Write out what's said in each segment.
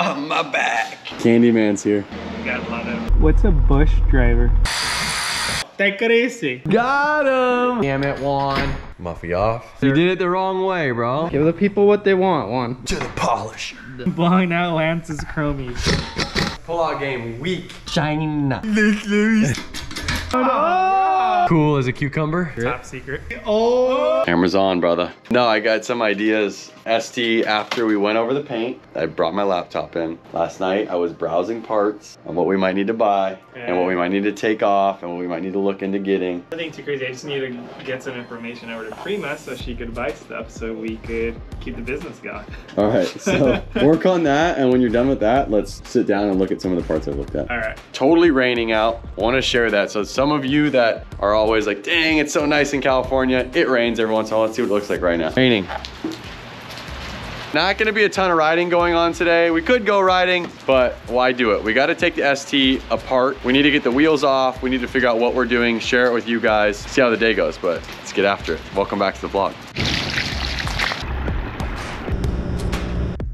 Oh, my back. Candyman's here. Gotta love it. What's a bush driver? Take it easy. Got him. Damn it, Juan. Muffy off. You did it the wrong way, bro. Give the people what they want, Juan. To the polish. Blowing out Lance's chromies. Pull-out game weak. Shining. Oh, cool as a cucumber. Top secret. Oh. Camera's on, brother. No, I got some ideas. ST, after we went over the paint, I brought my laptop in. Last night, I was browsing parts on what we might need to buy, and what we might need to take off, and what we might need to look into getting. Nothing too crazy. I just need to get some information over to Prima so she could buy stuff so we could keep the business going. All right, so work on that, and when you're done with that, let's sit down and look at some of the parts I looked at. All right. Totally raining out. Want to share that. So some of you that are always like, dang, it's so nice in California. It rains every once in a while. Let's see what it looks like right now. Raining. Not gonna be a ton of riding going on today. We could go riding, but why do it? We gotta take the ST apart. We need to get the wheels off. We need to figure out what we're doing, share it with you guys, see how the day goes, but let's get after it. Welcome back to the vlog.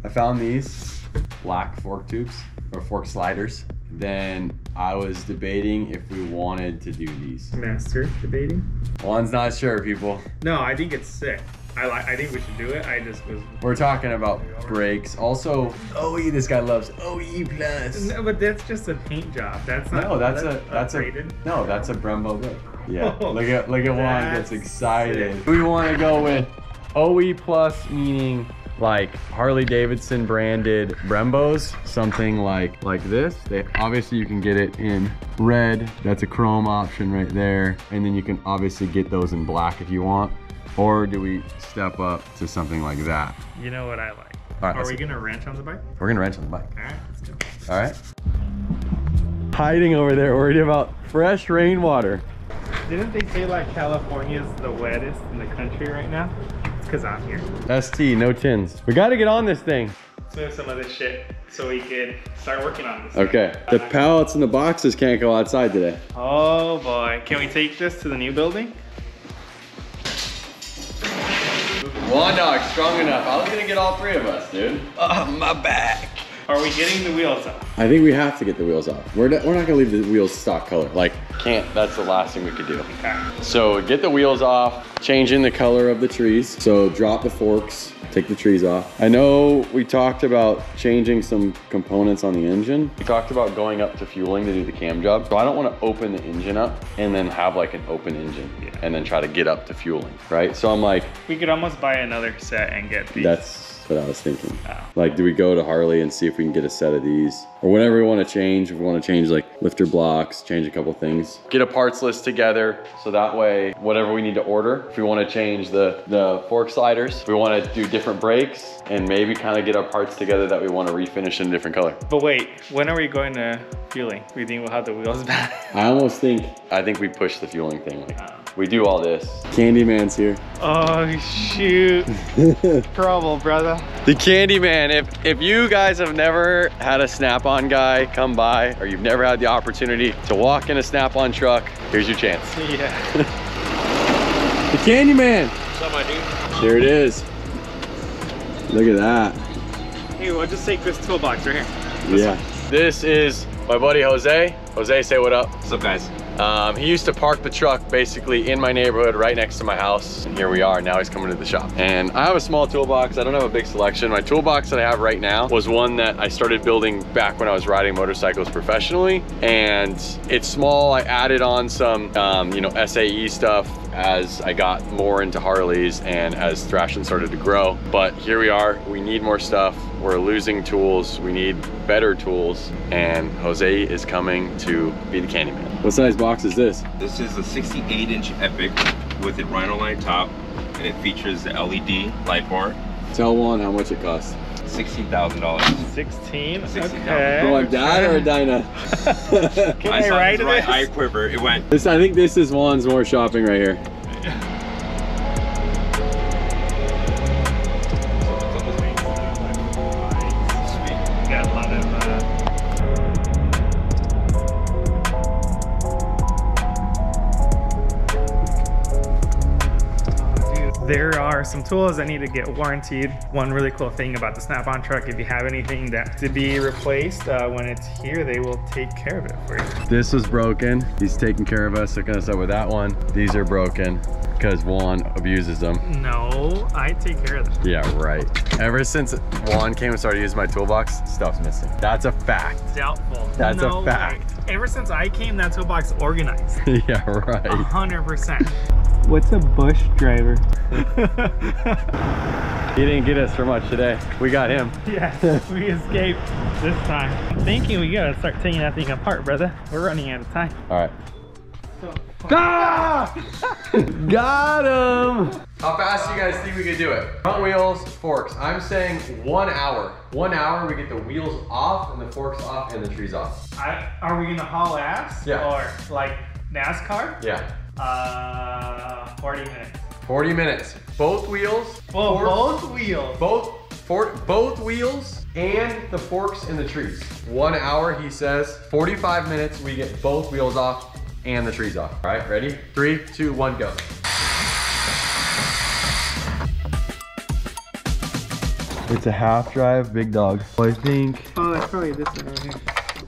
I found these black fork tubes or fork sliders. Then I was debating if we wanted to do these. Master debating? Juan's not sure, people. No, I think it's sick. I think we should do it. I just was. We're talking about brakes. Also, OE. This guy loves OE plus. No, but that's just a paint job. That's not. No, that's a Brembo brake. Yeah. Oh, look at Juan gets excited. Sick. We want to go with OE plus, meaning like Harley-Davidson branded Brembos, something like this. They obviously you can get it in red. That's a chrome option right there, and then you can obviously get those in black if you want. Or do we step up to something like that? You know what I like. All right, are we gonna wrench on the bike? We're gonna wrench on the bike. All right, let's do it. All right. Hiding over there, worried about fresh rainwater. Didn't they say like California's the wettest in the country right now? It's because I'm here. ST, no tins. We gotta get on this thing. Move some of this shit so we could start working on this. Okay. Thing. The pallets and the boxes can't go outside today. Oh boy, can we take this to the new building? One dog, strong enough. I was gonna get all three of us, dude. Oh, my back. Are we getting the wheels off? I think we have to get the wheels off. We're not gonna leave the wheels stock color. Like, can't, that's the last thing we could do. Okay. So get the wheels off, change in the color of the trees. So drop the forks, take the trees off. I know we talked about changing some components on the engine. We talked about going up to fueling to do the cam job. So I don't wanna open the engine up and then have like an open engine and then try to get up to fueling, right? So I'm like. We could almost buy another set and get these. That's what I was thinking. Oh. Like, do we go to Harley and see if we can get a set of these? Or whatever we wanna change. If we wanna change like lifter blocks, change a couple things. Get a parts list together. So that way, whatever we need to order, if we wanna change the fork sliders, if we wanna do different brakes and maybe kind of get our parts together that we wanna refinish in a different color. But wait, when are we going to fueling? We think we'll have the wheels back. I think we push the fueling thing. Like, we do all this. Candyman's here. Oh shoot. Trouble, brother. The Candyman. If you guys have never had a Snap-on guy come by, or you've never had the opportunity to walk in a Snap-on truck, here's your chance. Yeah. The Candyman. What's up, my dude? There it is. Look at that. Hey, we'll just take this toolbox right here. This one. This is my buddy Jose. Jose, say what up. What's up, guys? He used to park the truck basically in my neighborhood right next to my house. And here we are, now he's coming to the shop. And I have a small toolbox, I don't have a big selection. My toolbox that I have right now was one that I started building back when I was riding motorcycles professionally. And it's small, I added on some, you know, SAE stuff as I got more into Harleys and as Thrashing started to grow. But here we are, we need more stuff. We're losing tools, we need better tools. And Jose is coming to be the Candyman. What size box is this? This is a 68-inch Epic with a rhinoline top, and it features the LED light bar. Tell Juan how much it costs. $16,000. 16? Okay. Do I want Dyna or Dyna? Can I ride this? Right eye quiver, it went. This, I think this is Juan's more shopping right here. There are are some tools that need to get warrantied. One really cool thing about the Snap-on truck, if you have anything that to be replaced, when it's here, they will take care of it for you. This was broken. He's taking care of us. Looking us up with that one. These are broken because Juan abuses them. No, I take care of them. Yeah, right. Ever since Juan came and started using my toolbox, stuff's missing. That's a fact. Doubtful. That's a fact. Way. Ever since I came, that toolbox organized. Yeah, right. 100%. What's a bush driver? He didn't get us for much today. We got him. Yeah, we escaped this time. I'm thinking we gotta start taking that thing apart, brother. We're running out of time. All right. So, ah! Got him! How fast do you guys think we could do it? Front wheels, forks. I'm saying 1 hour. 1 hour, we get the wheels off and the forks off and the trees off. Are we gonna haul ass? Yeah. Or like NASCAR? Yeah. 40 minutes. 40 minutes. Both wheels. Well, forks, both wheels. Both wheels and the forks and the trees. 1 hour, he says. 45 minutes, we get both wheels off and the trees off. All right, ready? 3, 2, 1, go. It's a half drive, big dog. I think. Oh, it's probably this one right here.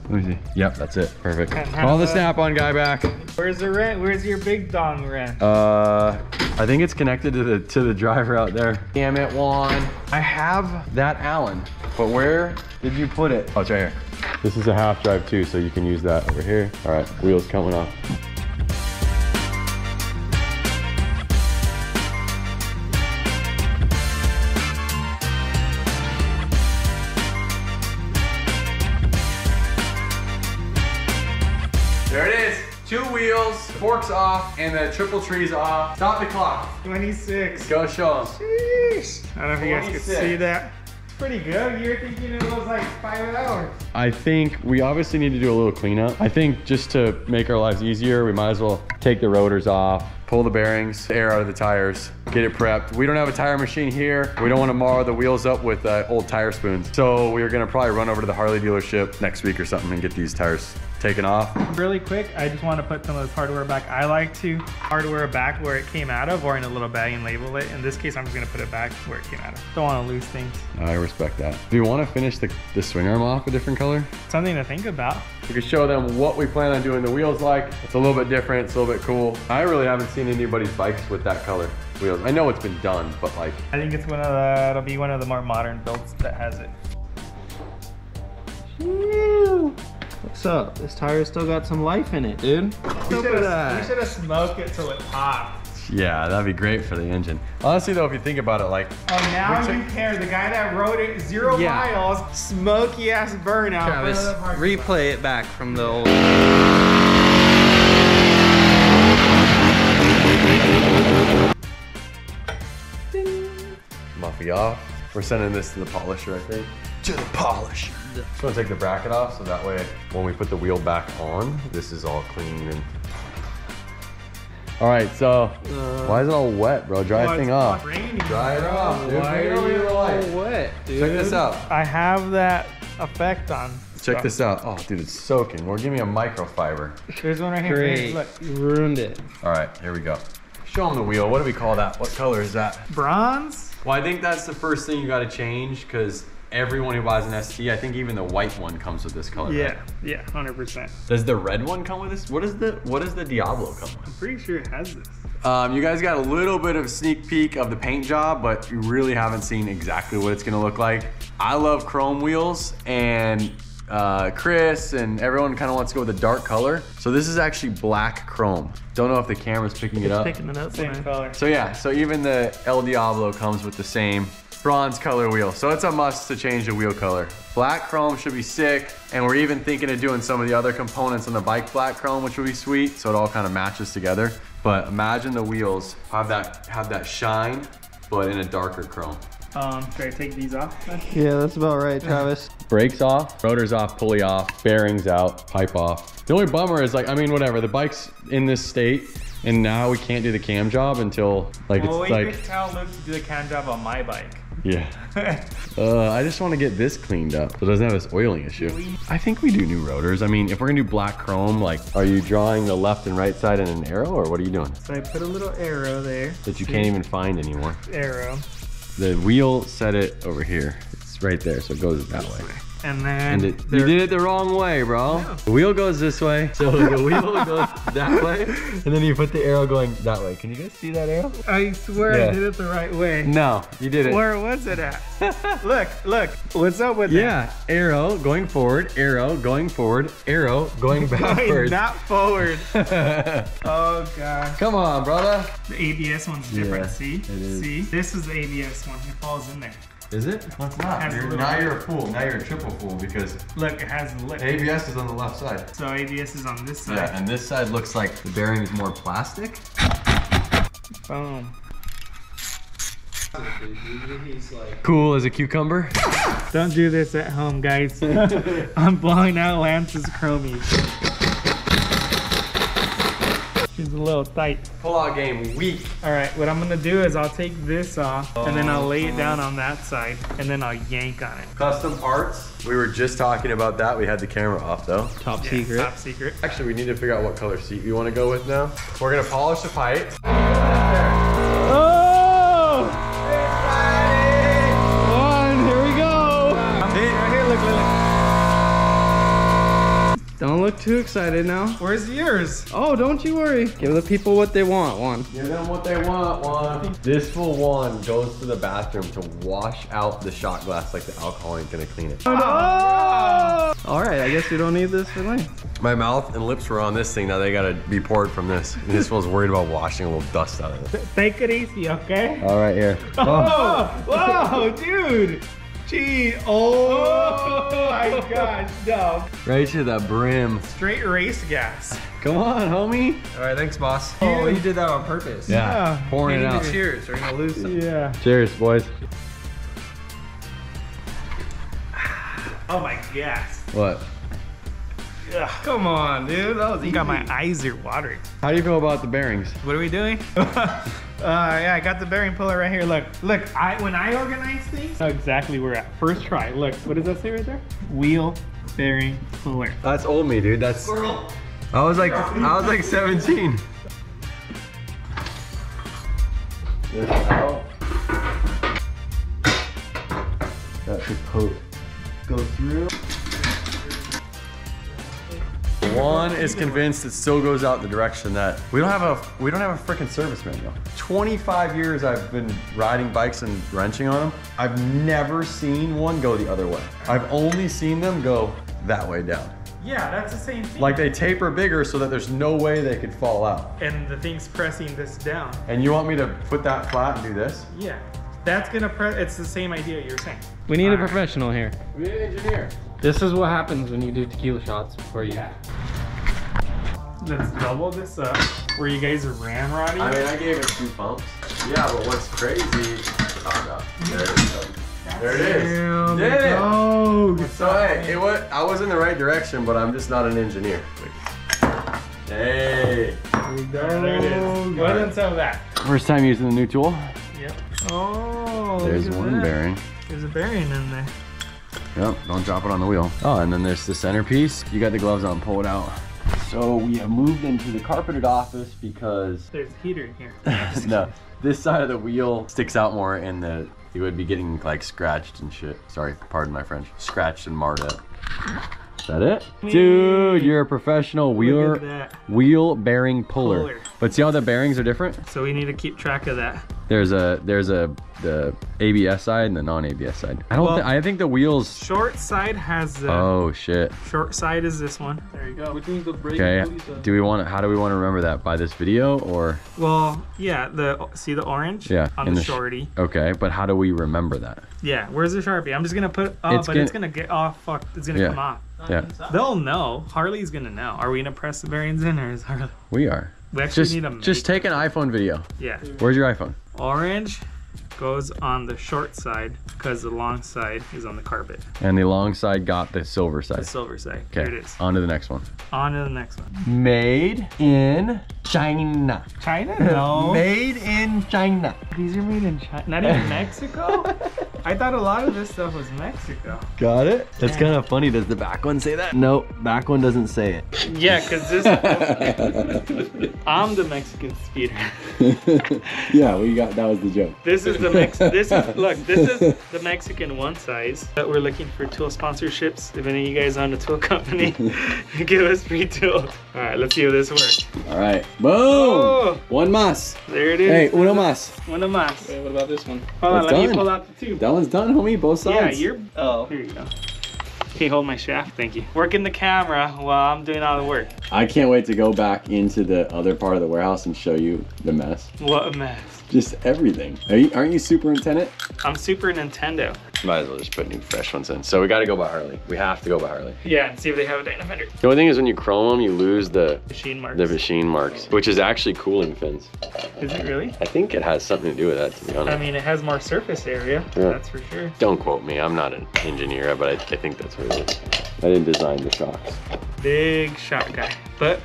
Let me see. Yep, that's it. Perfect. Call the Snap-on guy back. Where's the rent? Where's your big dong rent? I think it's connected to the driver out there. Damn it, Juan. I have that Allen, but where did you put it? Oh, it's right here. This is a half drive too, so you can use that over here. All right, wheels coming off. There it is, 2 wheels, forks off, and the triple trees off. Stop the clock. 26. Go show them. Sheesh. I don't know if you guys could see that. Pretty good. You're thinking it was like 5 hours. I think we obviously need to do a little cleanup. I think just to make our lives easier, we might as well take the rotors off, pull the bearings, air out of the tires, get it prepped. We don't have a tire machine here. We don't want to mar the wheels up with old tire spoons. So we're gonna probably run over to the Harley dealership next week or something and get these tires taken off. Really quick, I just want to put some of this hardware back. I like to hardware back where it came out of or in a little bag and label it. In this case, I'm just gonna put it back where it came out of. Don't want to lose things. I respect that. Do you want to finish the swing arm off a different color? Something to think about. We could show them what we plan on doing the wheels like. It's a little bit different, it's a little bit cool. I really haven't seen anybody's bikes with that color wheels. I know it's been done, but like. I think it's it'll be one of the more modern builds that has it. Woo. What's up? This tire's still got some life in it, dude. We should have smoked it till it popped. Yeah, that'd be great for the engine. Honestly though, if you think about it, like. Oh, now you care. The guy that rode it 0 miles, smoky ass burnout. Travis, replay it back from the old. Muffy off. We're sending this to the polisher, I think. To the polisher. Just gonna take the bracket off so that way when we put the wheel back on, this is all clean and. All right, so why is it all wet, bro? Dry thing off. Rainy. Dry it off, dude. Why are you all wet, dude? Check this out. I have that effect on. Check this out. Oh, dude, it's soaking. Well, give me a microfiber. There's one right here. Great. Look, you ruined it. All right, here we go. Show them the wheel. What do we call that? What color is that? Bronze? Well, I think that's the first thing you got to change because everyone who buys an ST, I think even the white one comes with this color. Yeah, right? Yeah, 100%. Does the red one come with this? What does the Diablo come with? I'm pretty sure it has this. You guys got a little bit of a sneak peek of the paint job, but you really haven't seen exactly what it's gonna look like. I love chrome wheels, and Chris and everyone kind of wants to go with a dark color. So this is actually black chrome. Don't know if the camera's picking it up. Picking it up, same color. So yeah, so even the El Diablo comes with the same bronze color wheel. So it's a must to change the wheel color. Black chrome should be sick. And we're even thinking of doing some of the other components on the bike black chrome, which would be sweet. So it all kind of matches together. But imagine the wheels have that shine, but in a darker chrome. Should I take these off? Yeah, that's about right, Travis. Brakes off, rotors off, pulley off, bearings out, pipe off. The only bummer is like, I mean, whatever, the bike's in this state, and now we can't do the cam job until like, well, it's like. Well, you could tell Luke to do the cam job on my bike. Yeah. I just want to get this cleaned up so it doesn't have this oiling issue. I think we do new rotors. I mean, if we're gonna do black chrome, like, are you drawing the left and right side in an arrow, or what are you doing? So I put a little arrow there. That you can't even find anymore. Arrow. The wheel set it over here. It's right there, so it goes that way. And then... And you did it the wrong way, bro. No. The wheel goes this way, so the wheel goes that way, and then you put the arrow going that way. Can you guys see that arrow? I swear I did it the right way. No, you didn't. Where was it at? Look, look. What's up with that? Yeah, arrow going forward, arrow going backwards. Not forward. Oh, God. Come on, brother. The ABS one's different. See? It is. See? This is the ABS one. It falls in there. Is it? No, it's not. Now you're a fool. Now you're a triple fool because... Look, it has a lick. ABS is on the left side. So ABS is on this side. Yeah, and this side looks like the bearing is more plastic. Boom. Cool as a cucumber. Don't do this at home, guys. I'm blowing out Lance's chromies. She's a little tight. Pull-out game weak. All right, what I'm gonna do is I'll take this off and then I'll lay it down on that side and then I'll yank on it. Custom parts. We were just talking about that. We had the camera off though. Top secret. Top secret. Actually, we need to figure out what color seat we want to go with now. We're gonna polish the pipe. Oh! One, here we go. Right here, look. Don't look too excited now. Where's yours? Oh, don't you worry. Give the people what they want, Juan. Give them what they want, Juan. This fool Juan goes to the bathroom to wash out the shot glass like the alcohol ain't gonna clean it. Oh, no. Oh! All right, I guess we don't need this for life. My mouth and lips were on this thing. Now they gotta be poured from this. And this one's worried about washing a little dust out of it. Take it easy, okay? All right, here. Oh, whoa, dude. Gee, oh my God, no. Right to the brim. Straight race gas. Come on, homie. All right, thanks, boss. Oh, you did that on purpose. Yeah, pouring it out. Cheers, we're gonna lose some. Yeah. Cheers, boys. Oh my gosh. What? Ugh, come on, dude. That was easy. Got my eyes are watering. How do you feel about the bearings? What are we doing? Yeah, I got the bearing puller right here. Look, look. When I organize things, I know exactly where we're at. First try. Look, what does that say right there? Wheel bearing puller. That's old me, dude. That's. Squirrel. I was like 17. That should go through. Juan is convinced it still goes out the direction that we don't have a freaking service manual. 25 years I've been riding bikes and wrenching on them. I've never seen one go the other way. I've only seen them go that way down. Yeah, that's the same thing. Like they taper bigger so that there's no way they could fall out. And the thing's pressing this down. And you want me to put that flat and do this? Yeah, that's gonna press. It's the same idea you were saying. We need a professional here. We need an engineer. This is what happens when you do tequila shots before you. Yeah. Let's double this up. Were you guys ramrodding? I mean, I gave it 2 pumps. Yeah, but what's crazy? There it is. There it is. Damn, did it. Oh, so hey, I was in the right direction, but I'm just not an engineer. Hey. There it is. Go ahead and tell that. First time using the new tool. Yep. Oh. There's one bearing. There's a bearing in there. Yep, don't drop it on the wheel. Oh, and then there's the centerpiece. You got the gloves on, pull it out. So we have moved into the carpeted office because... There's a heater in here. No, this side of the wheel sticks out more and it would be getting like scratched and shit. Sorry, pardon my French. Scratched and marred up. Is that it? Dude, you're a professional wheel bearing puller. But see how the bearings are different? So we need to keep track of that. There's the ABS side and the non-ABS side. I think the wheels. Short side has the. Oh shit. Short side is this one. There you go. Which means the brake. Okay. Do we want? How do we want to remember that? By this video or? Well, yeah. See the orange. Yeah. On the shorty. Okay, but how do we remember that? Yeah. Where's the Sharpie? I'm just gonna put. Oh, it's gonna get off. Fuck. It's gonna come off. Yeah. They'll know. Harley's gonna know. Are we gonna press the bearings in or is Harley? We are. We actually need a. Just take an iPhone video. Yeah. Where's your iPhone? Orange goes on the short side because the long side is on the carpet. And the long side got the silver side. The silver side. Okay. Here it is. On to the next one. On to the next one. Made in China. China? No. Made in China. These are made in China. Not even Mexico? I thought a lot of this stuff was Mexico. Got it? That's kind of funny. Does the back one say that? No, back one doesn't say it. Yeah, because this... I'm the Mexican speeder. Yeah, we got, that was the joke. This is the look, this is the Mexican one size. But we're looking for tool sponsorships. If any of you guys own a tool company, give us free tool. All right, let's see if this works. All right, boom! Oh. One más. There it is. Hey, uno más. Uno más. Wait, what about this one? Hold on, let me pull out the tube. That one's done, homie, both sides. Yeah, you're, oh, here you go. Okay, hold my shaft, thank you. Working the camera while I'm doing all the work. I can't wait to go back into the other part of the warehouse and show you the mess. What a mess. Just everything. Aren't you superintendent? I'm Super Nintendo. Might as well just put new fresh ones in. So we gotta go by Harley. We have to go by Harley. Yeah, and see if they have a Dyna fender. The only thing is when you chrome them, you lose the machine marks. The machine marks, which is actually cooling fins. Is it really? I think it has something to do with that, to be honest. I mean, it has more surface area, yeah. That's for sure. Don't quote me, I'm not an engineer, but I think that's what it is. I didn't design the shocks. Big shock guy, but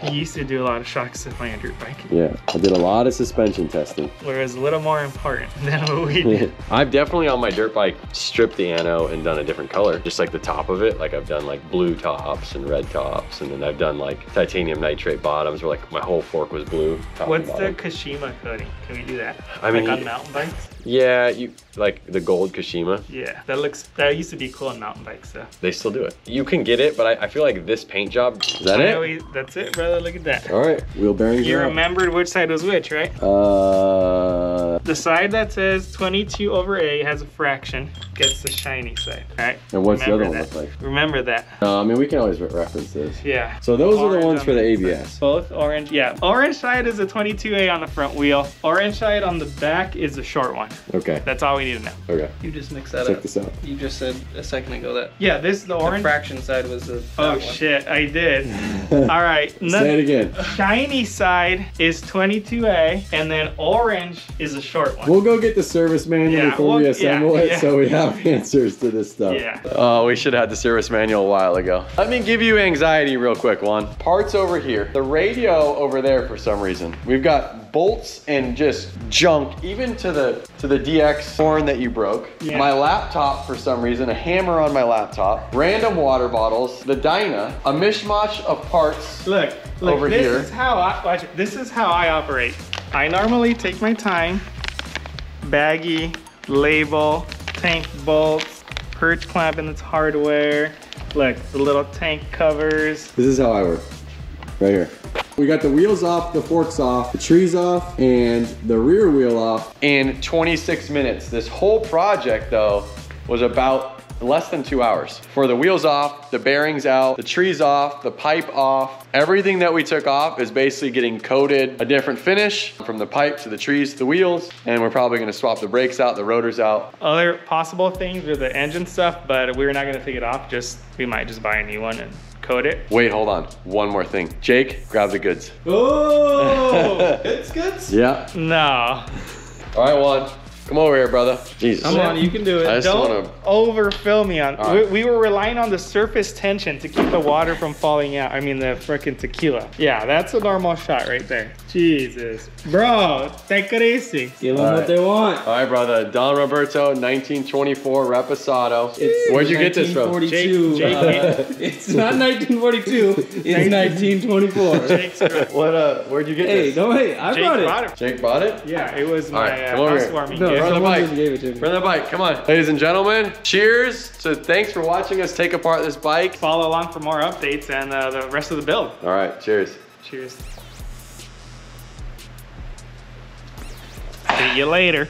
he used to do a lot of shocks with my dirt bike. Yeah, I did a lot of suspension testing. Where it's a little more important than what we did. I've definitely on my dirt bike stripped the ano and done a different color, just like the top of it. Like I've done like blue tops and red tops, and then I've done like titanium nitrate bottoms where like my whole fork was blue. What's the Kashima coating? Can we do that? I mean, like on mountain bikes? Yeah, you like the gold Kashima. Yeah, that looks, that used to be cool on mountain bikes though. They still do it. You can get it, but I feel like this paint job, is that it? That's it, brother, look at that. All right, wheel bearings. You remembered which side was which, right? The side that says 22/A has a fraction, gets the shiny side, all right? And what's the other one look like? Remember that. I mean, we can always reference this. Yeah. So those are the ones for the ABS. Both orange, yeah. Orange side is a 22/A on the front wheel. Orange side on the back is a short one. Okay. That's all we need to know. Okay. You just mixed that up. Check this out. You just said a second ago that. Yeah, this is the orange. The fraction side was the. Oh shit, I did. All right. Say it again. Shiny side is 22/A, and then orange is a short one. We'll go get the service manual before we assemble it, so we have answers to this stuff. Yeah. Oh, we should have had the service manual a while ago. Let me give you anxiety real quick, Juan. Parts over here. The radio over there for some reason. We've got bolts and just junk, even to the DX horn that you broke. Yeah. My laptop for some reason, a hammer on my laptop, random water bottles, the Dyna, a mishmash of parts. Look over this here. This is how I watch it. This is how I operate. I normally take my time, baggie, label, tank bolts, perch clamp and its hardware. Look, the little tank covers. This is how I work, right here. We got the wheels off, the forks off, the trees off, and the rear wheel off. In 26 minutes. This whole project though was about less than 2 hours. For the wheels off, the bearings out, the trees off, the pipe off, everything that we took off is basically getting coated a different finish from the pipe to the trees to the wheels. And we're probably gonna swap the brakes out, the rotors out. Other possible things are the engine stuff, but we're not gonna take it off. We might just buy a new one and coat it. Wait, hold on. One more thing. Jake, grab the goods. Oh, it's goods? Yeah. No. All right, Juan. Come over here, brother. Jesus. Come on, you can do it. I just don't overfill me on. Right. We were relying on the surface tension to keep the water from falling out. I mean, the frickin' tequila. Yeah, that's a normal shot right there. Jesus. Bro, take it easy. Give them what they want. All right, brother. Don Roberto, 1924 Reposado. Where'd you get this from? Jake. It's not 1942. It's 1924. Jake's where'd you get this? Hey, I brought it. Jake brought it? Yeah, it was my housewarming gift. Run the bike. Run the bike. Come on. Ladies and gentlemen, cheers. So thanks for watching us take apart this bike. Follow along for more updates and the rest of the build. All right. Cheers. Cheers. See you later.